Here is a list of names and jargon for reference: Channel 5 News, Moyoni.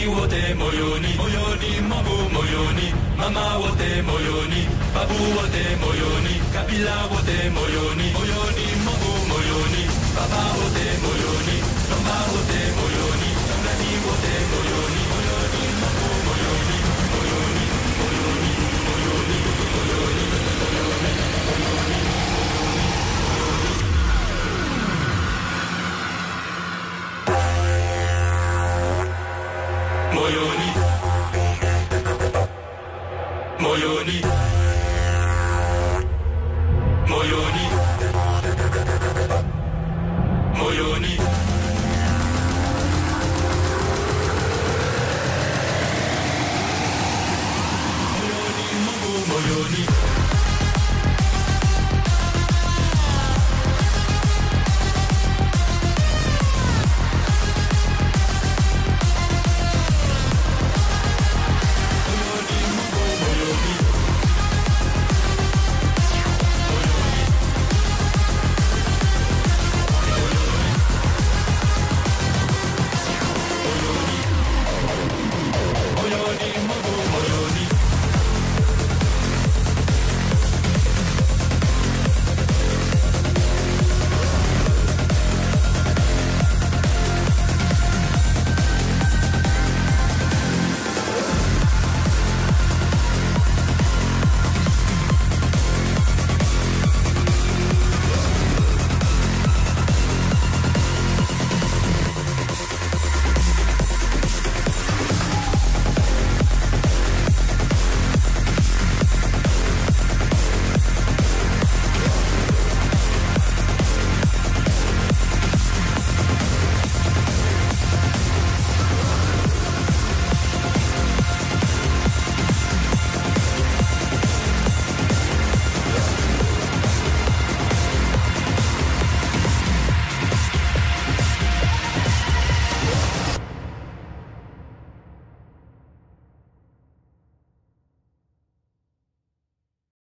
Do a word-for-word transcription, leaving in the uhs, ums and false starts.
wote Moyoni, Mama wote Moyoni, Nani wote Moyoni.